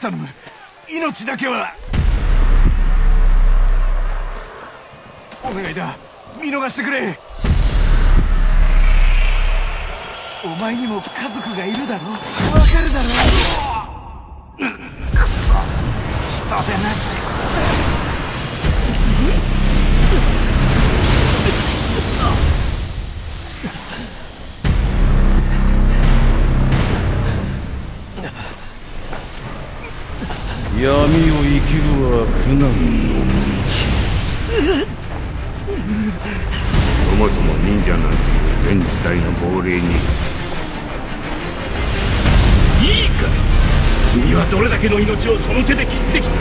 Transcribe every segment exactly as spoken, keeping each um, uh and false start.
頼む、命だけはお願いだ、見逃してくれ。お前にも家族がいるだろ、わかるだろ。くそ、人でなし。闇を生きるは苦難の道。そもそも忍者なんて全時代の亡霊に。いいか、君はどれだけの命をその手で切ってきた。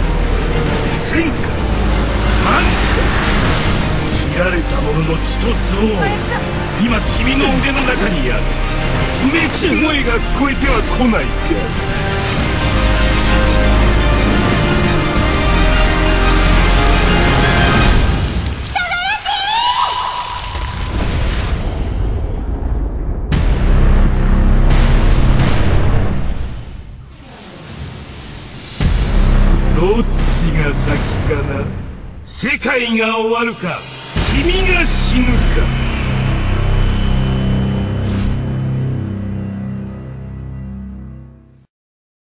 千か万か、切られた者の血と憎悪、今君の腕の中にある。うめき声が聞こえては来ないか。世界が終わるか、君が死ぬか。